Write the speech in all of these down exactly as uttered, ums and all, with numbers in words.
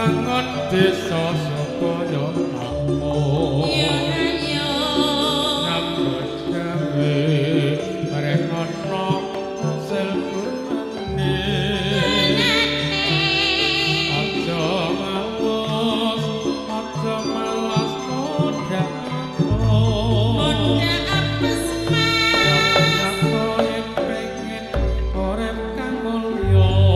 Mangun desa sakaya aku nyambut gawe merekono selgunane aja malas aja malas modha modha apes mas kowe pengen urip kang mulya yeah.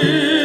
Oh,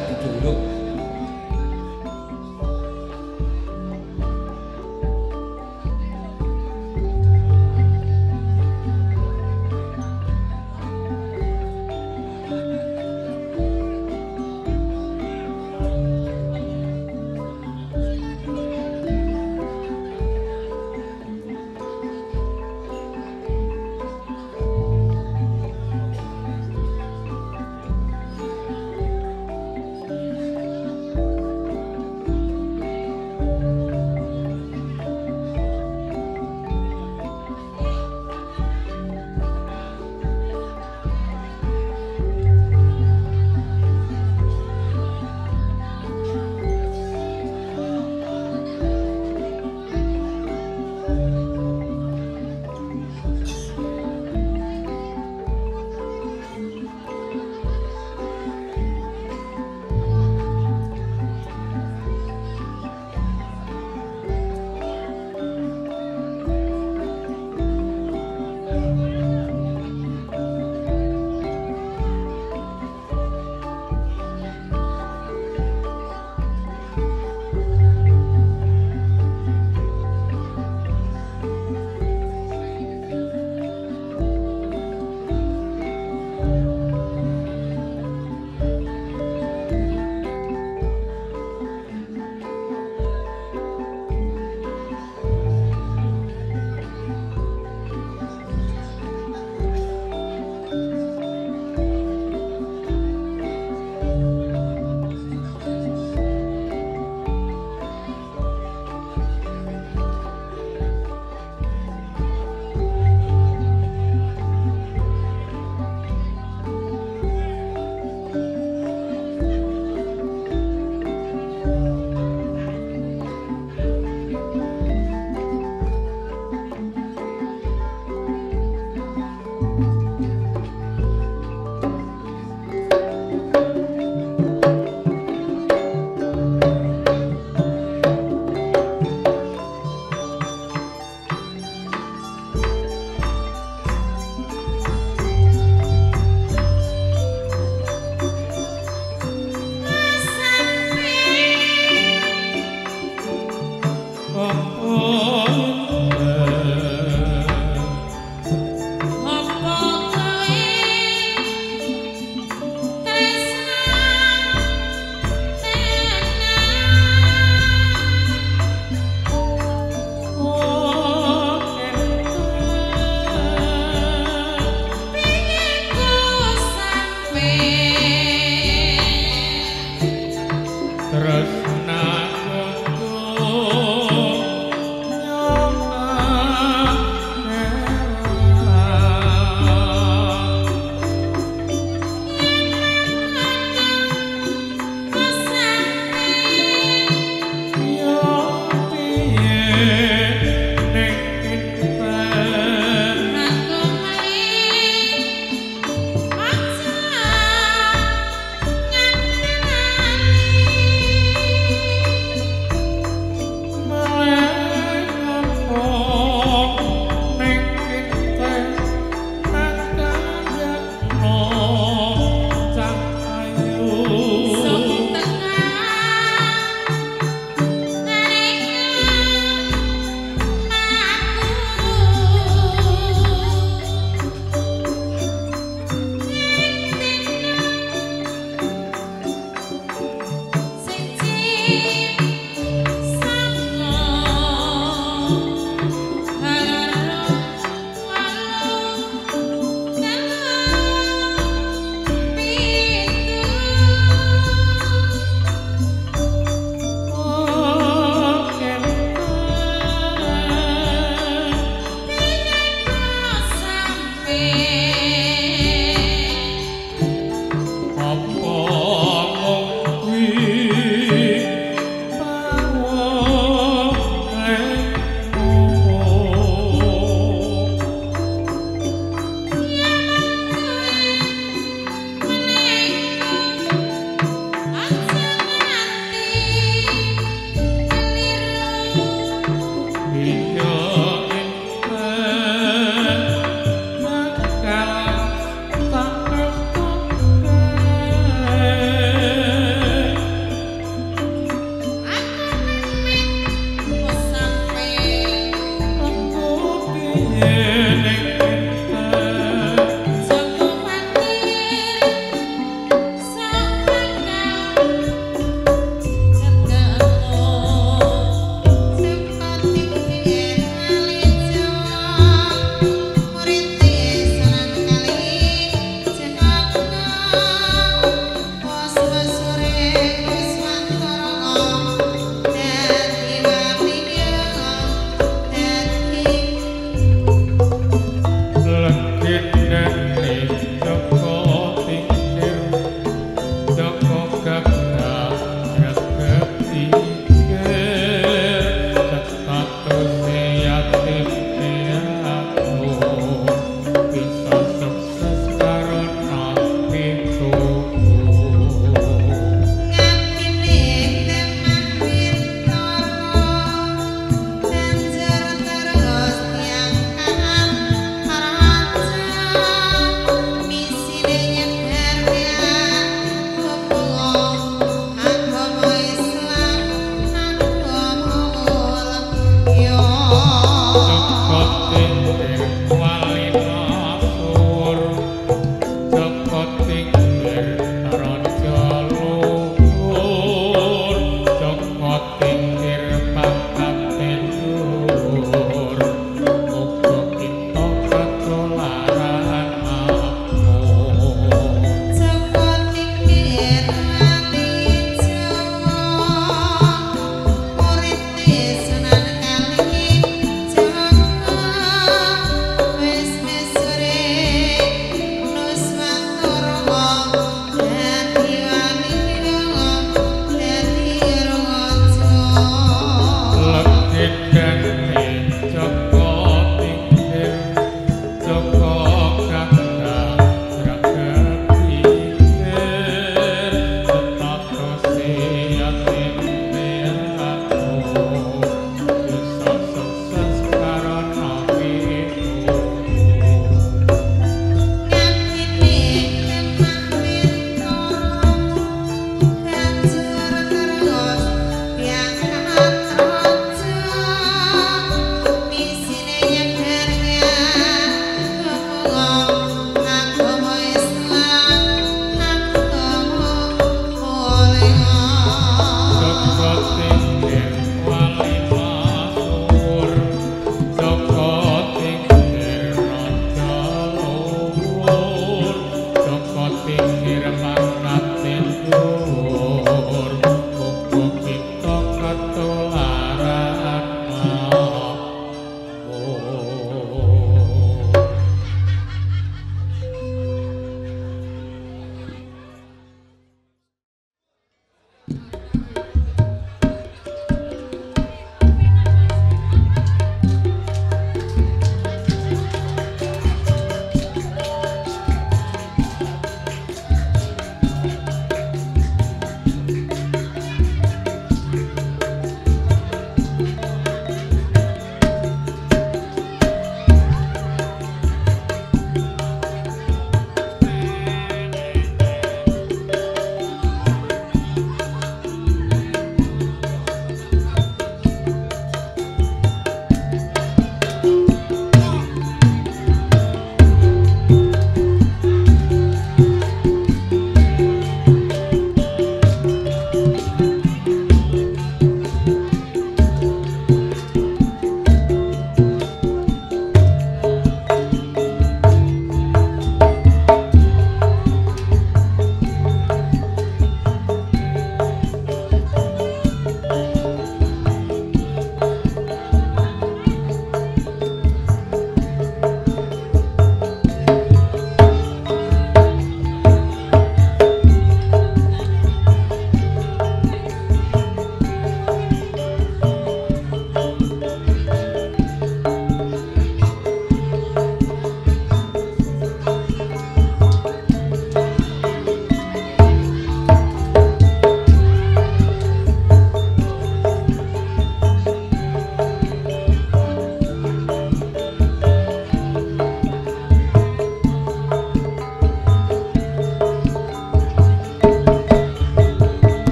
buduluk. Tresnaku Yeah.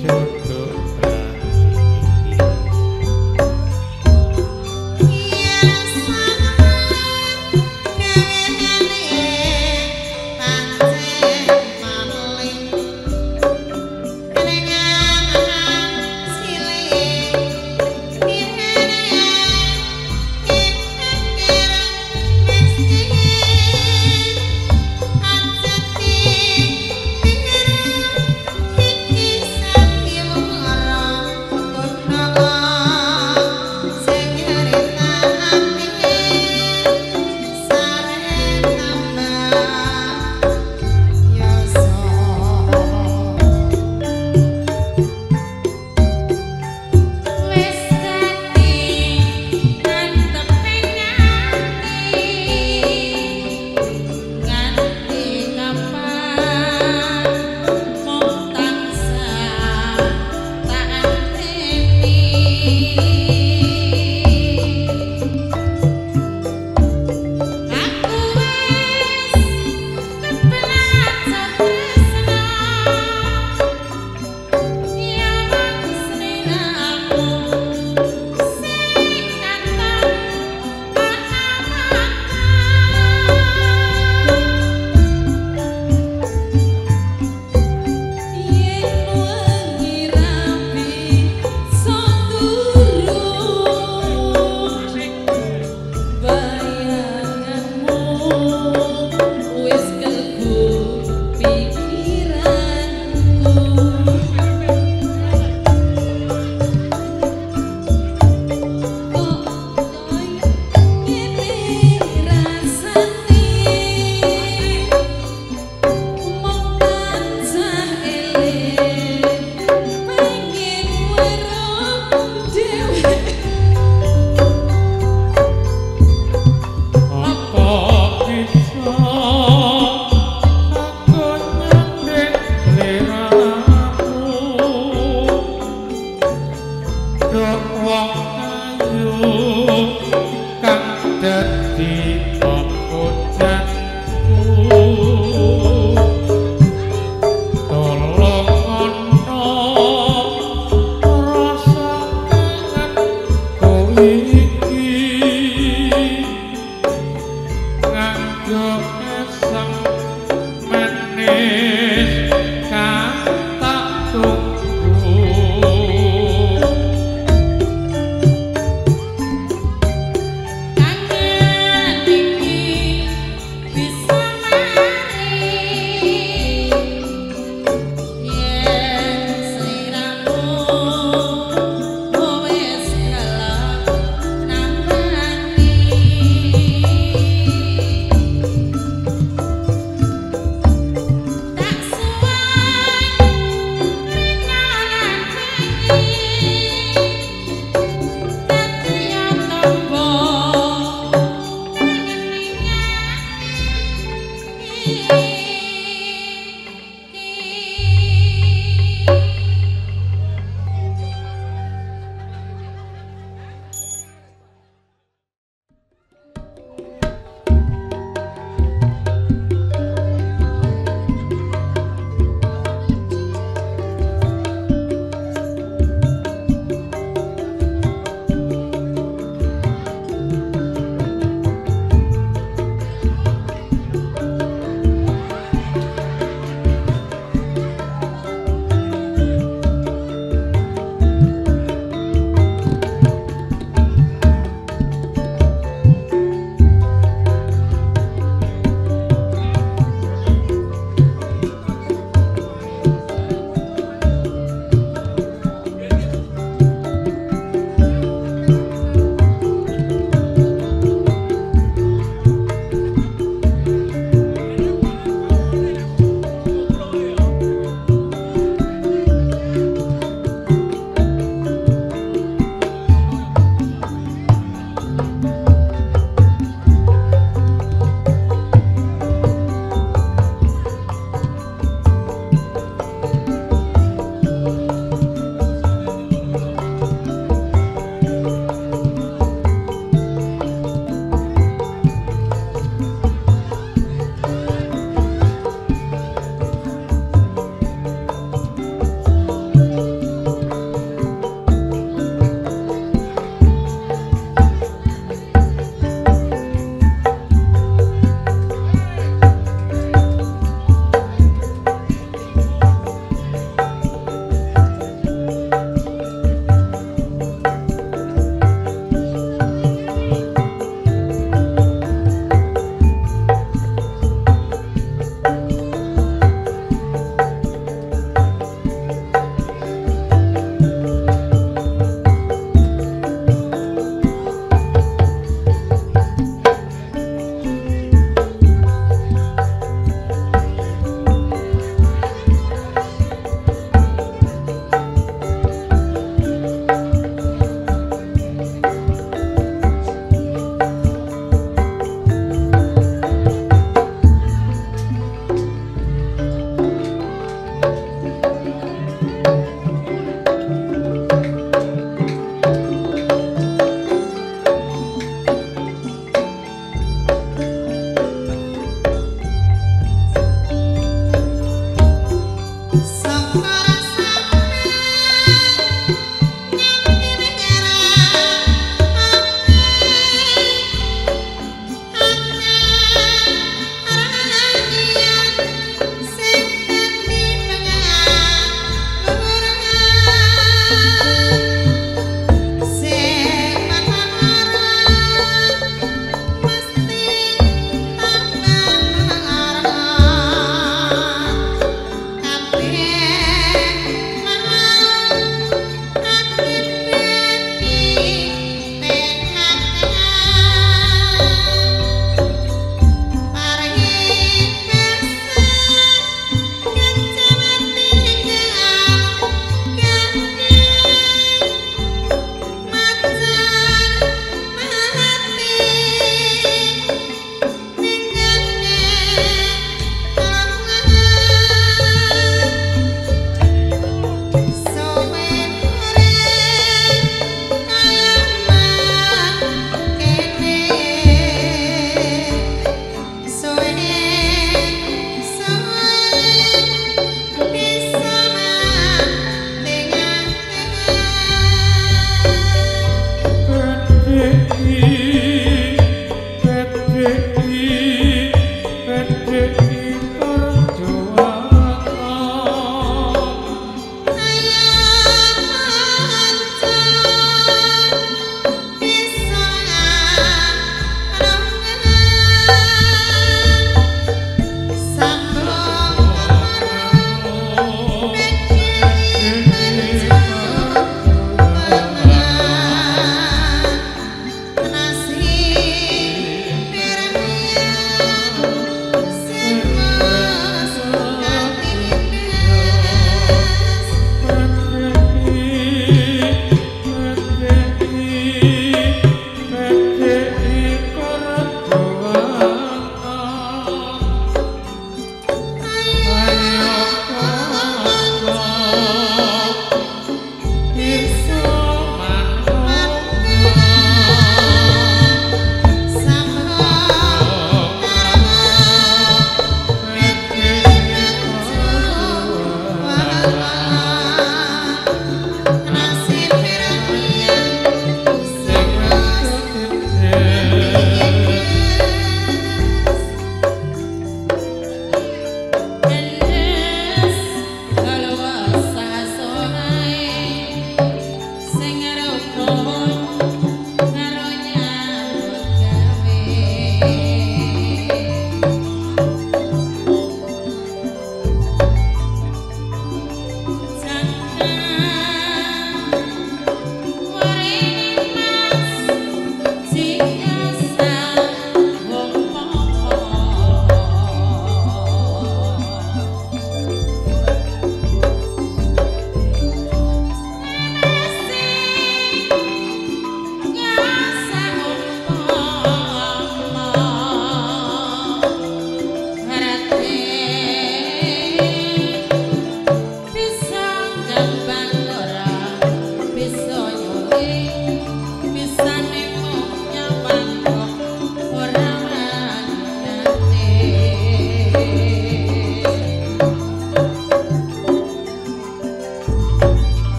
Feel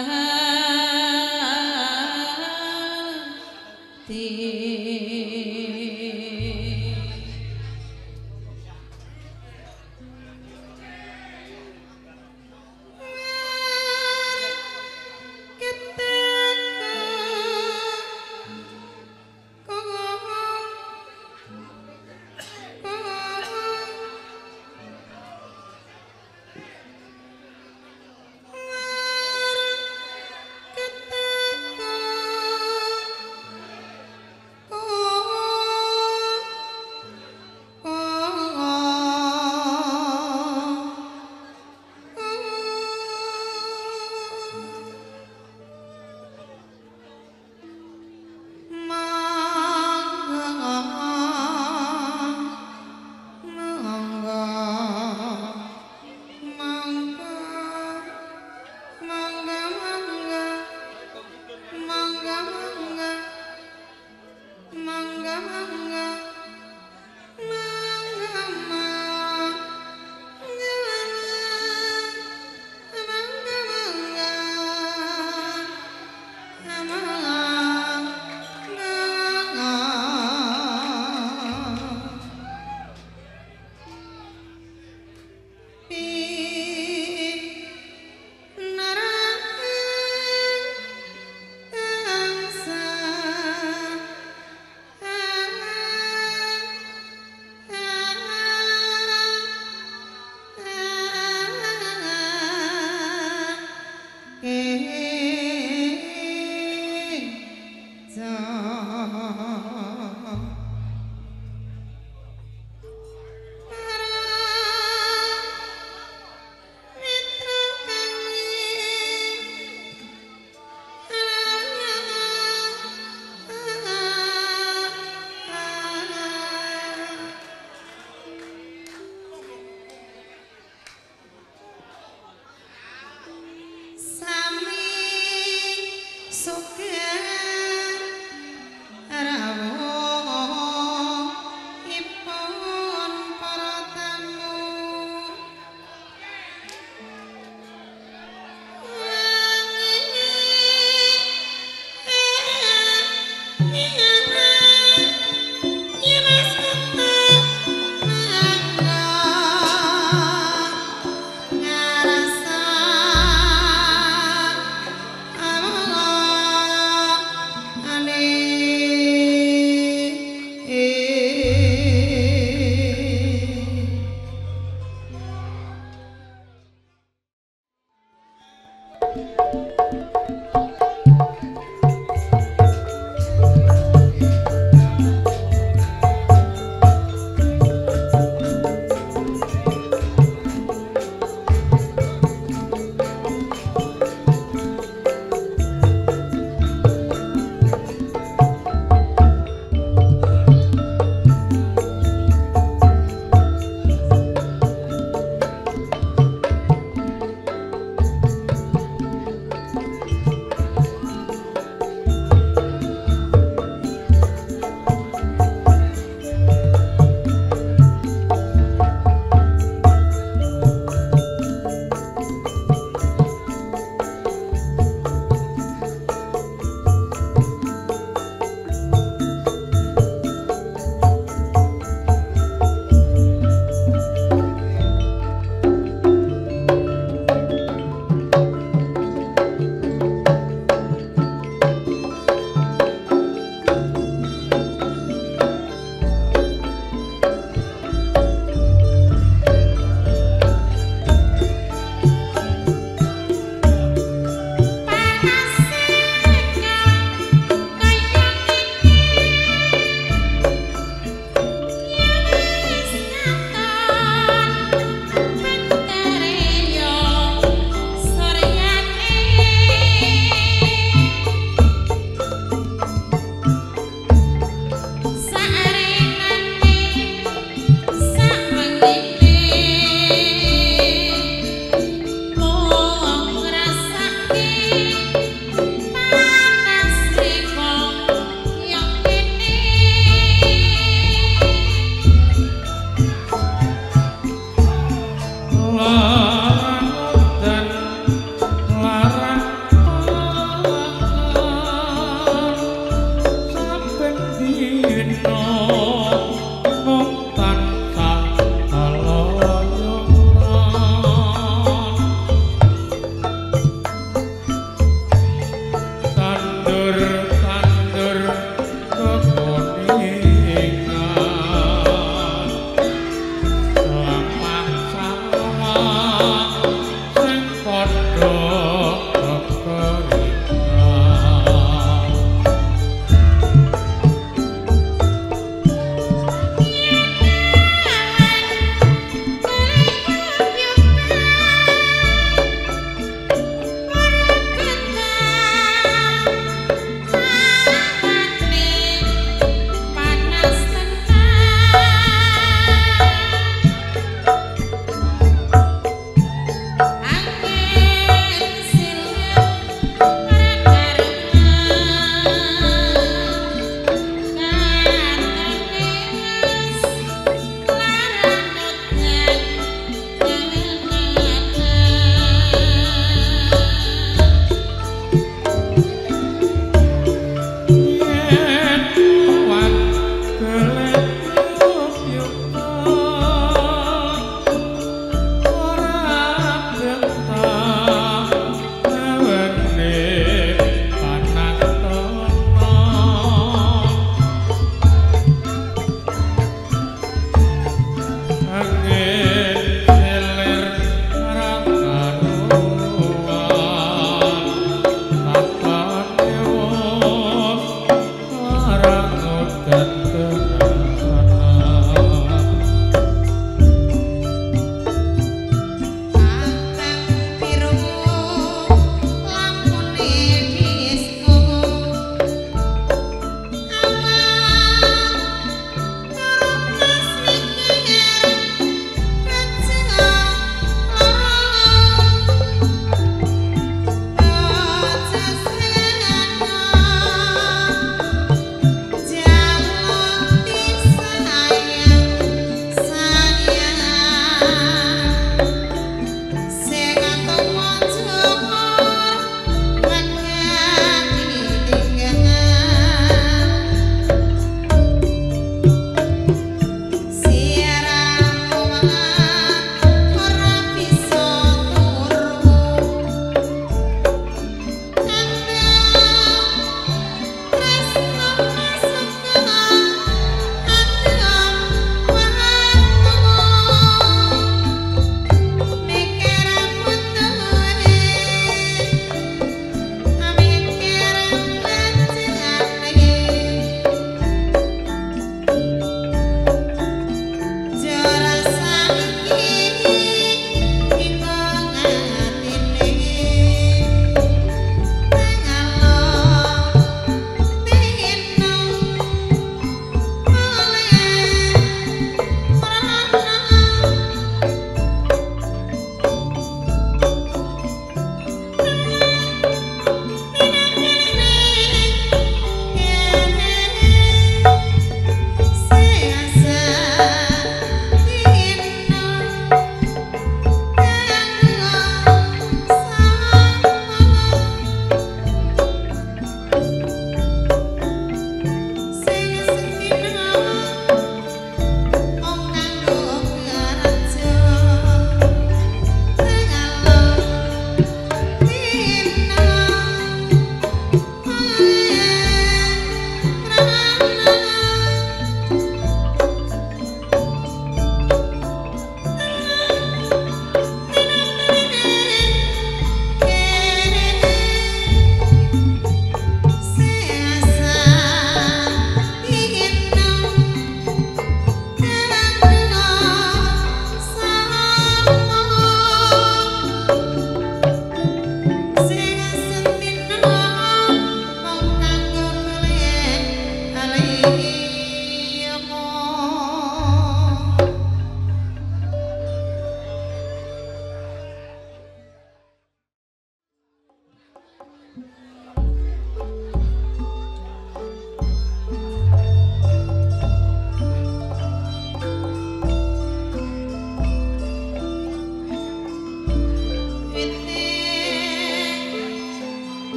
Oh,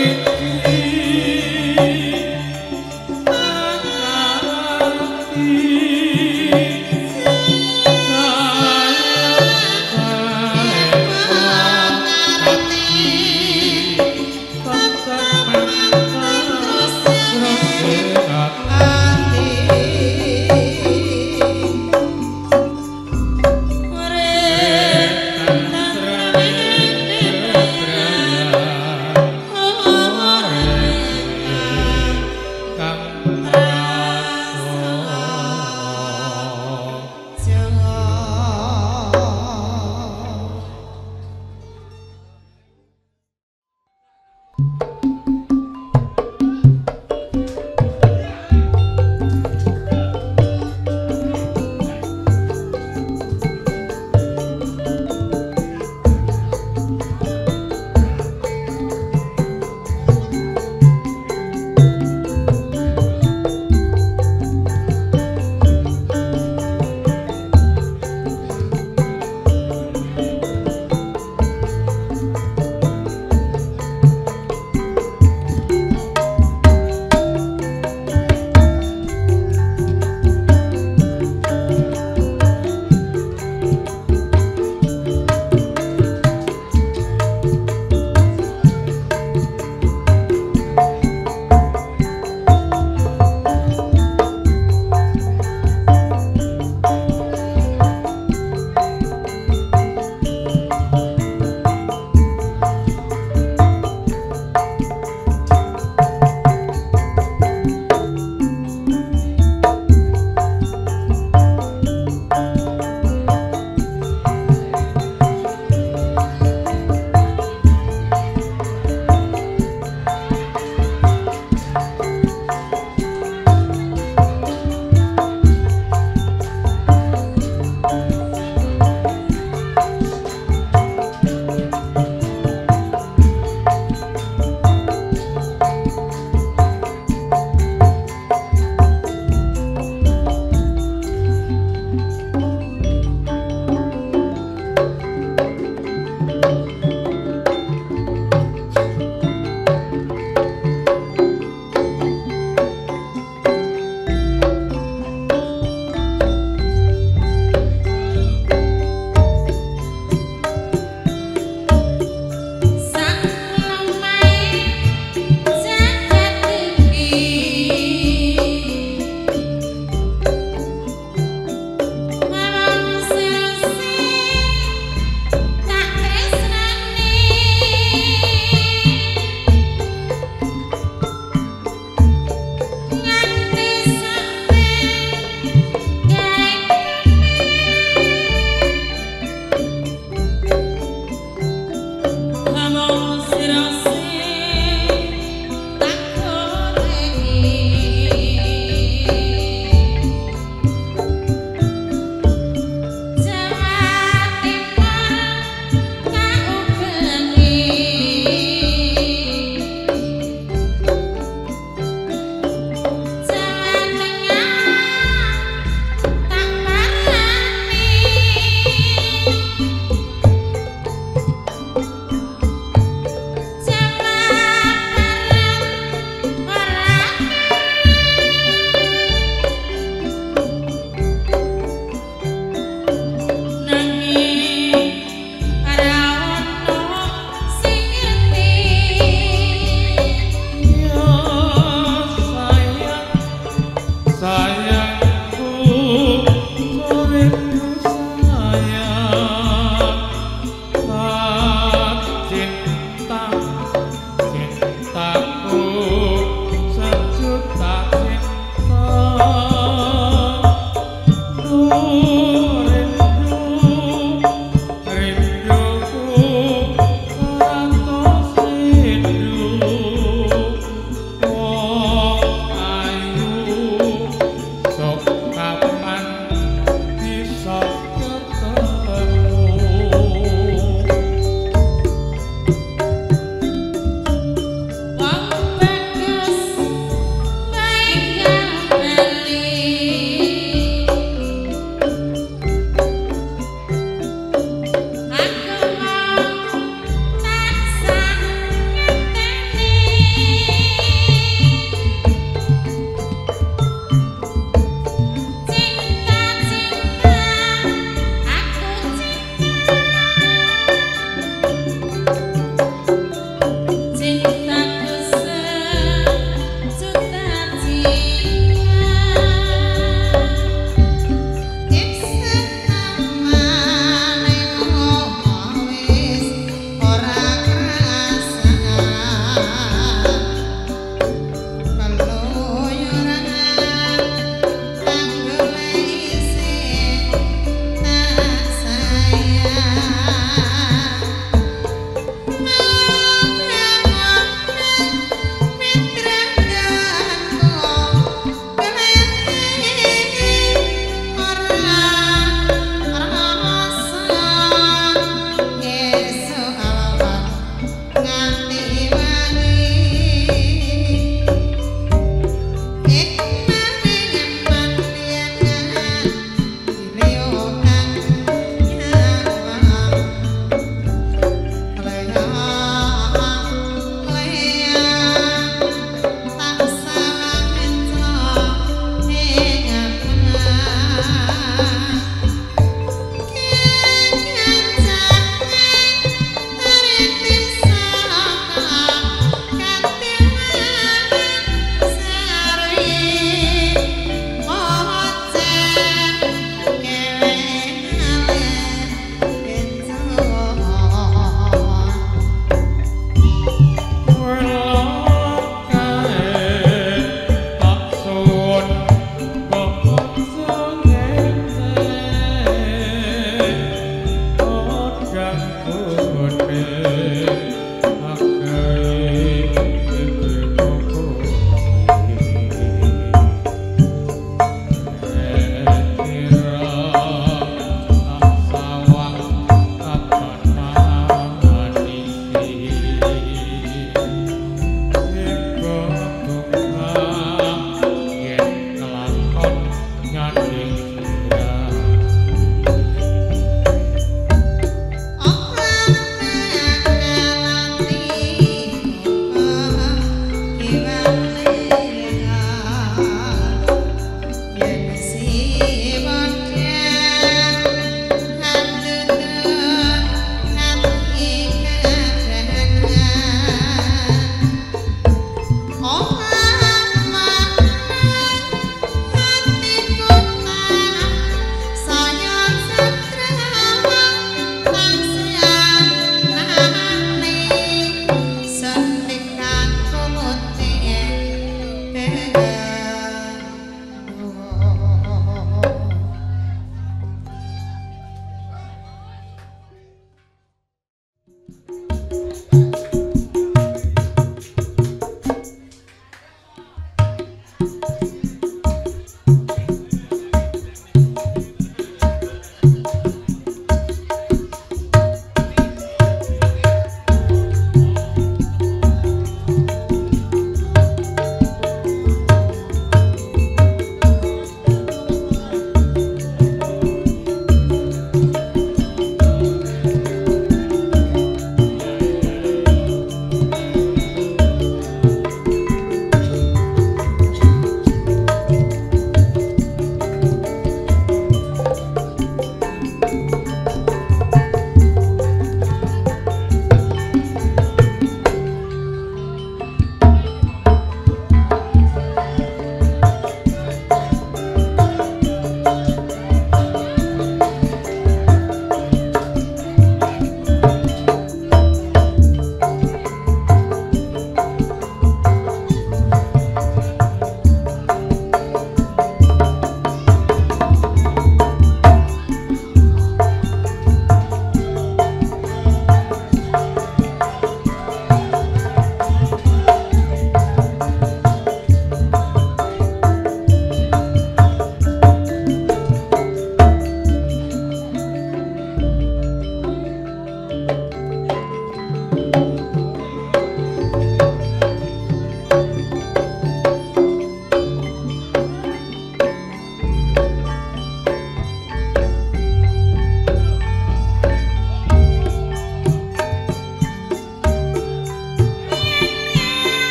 Oh,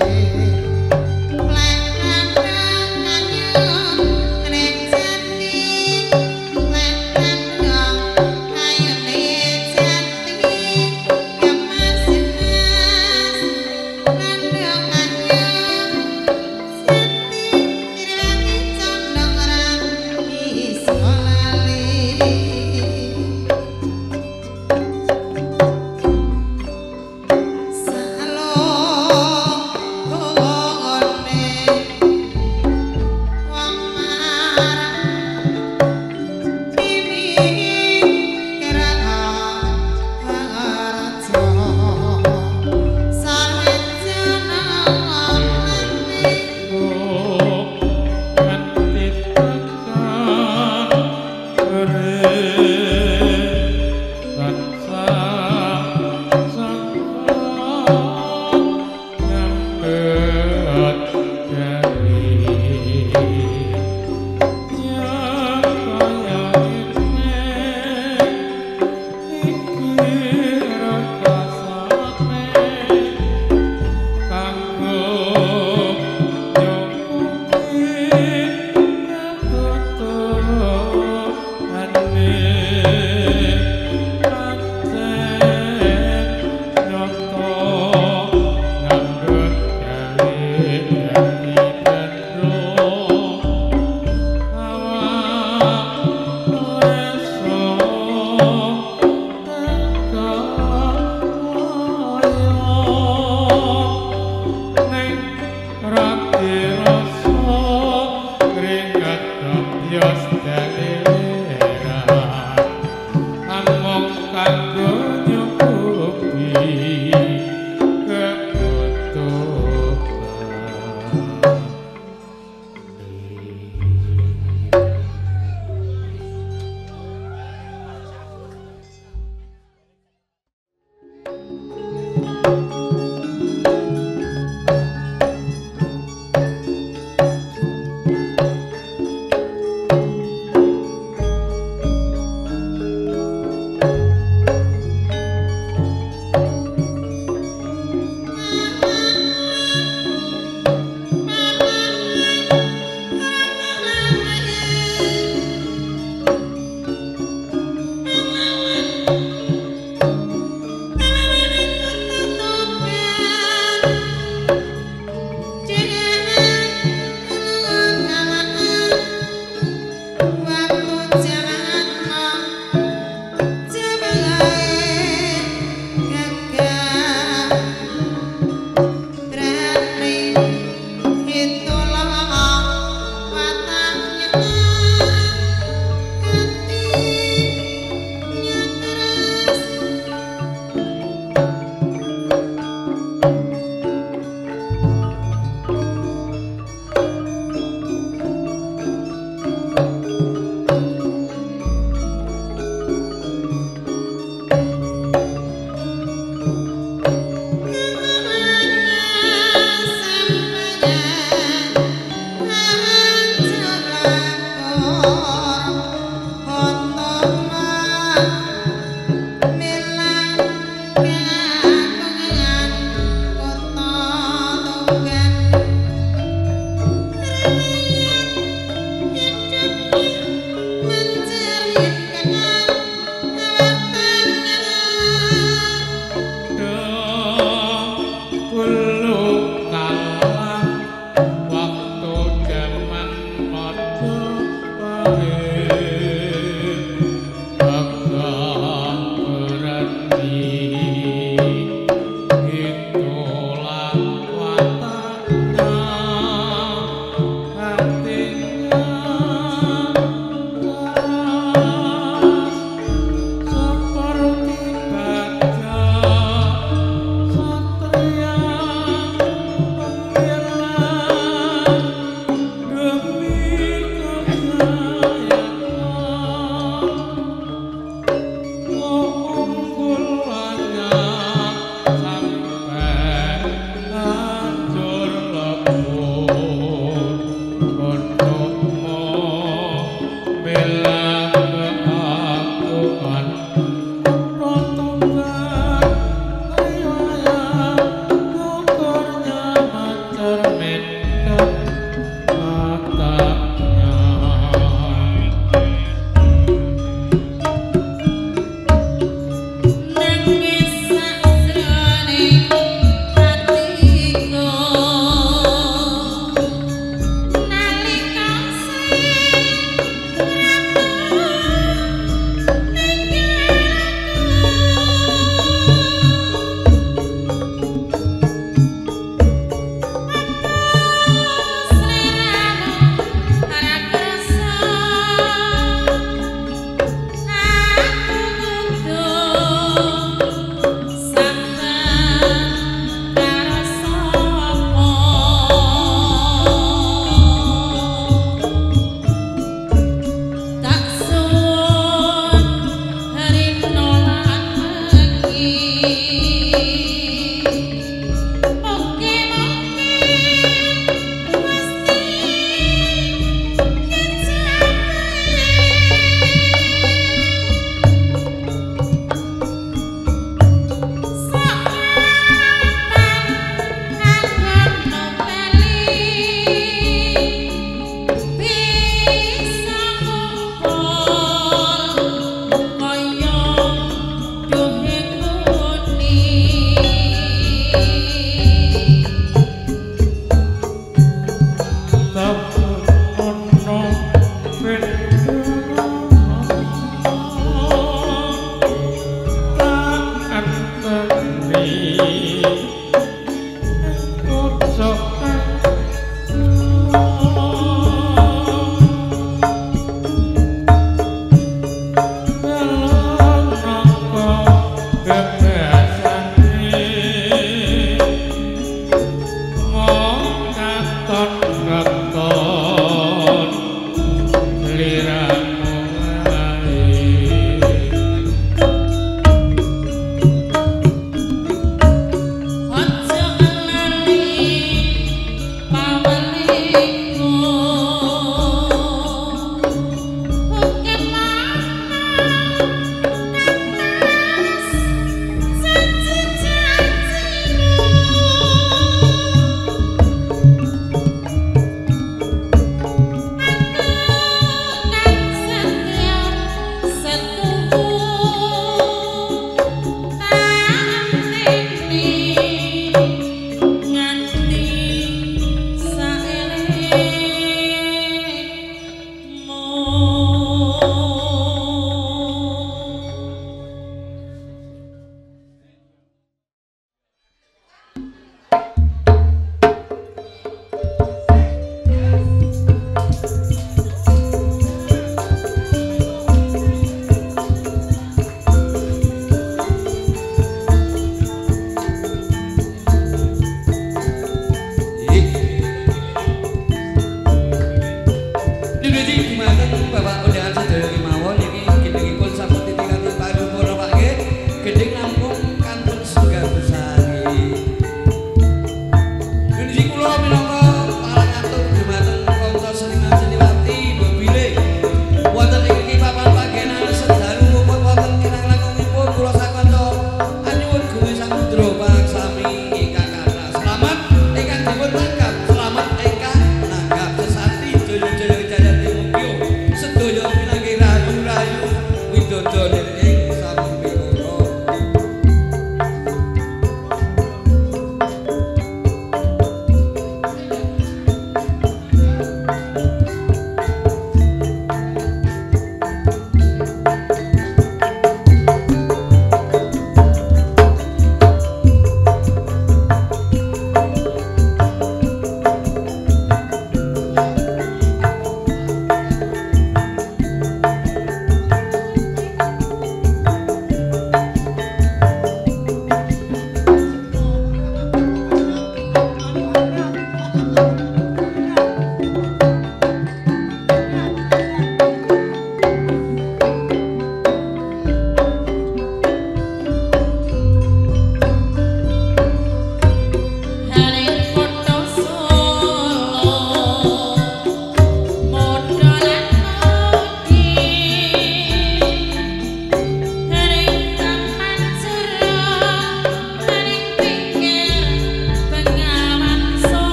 Hare.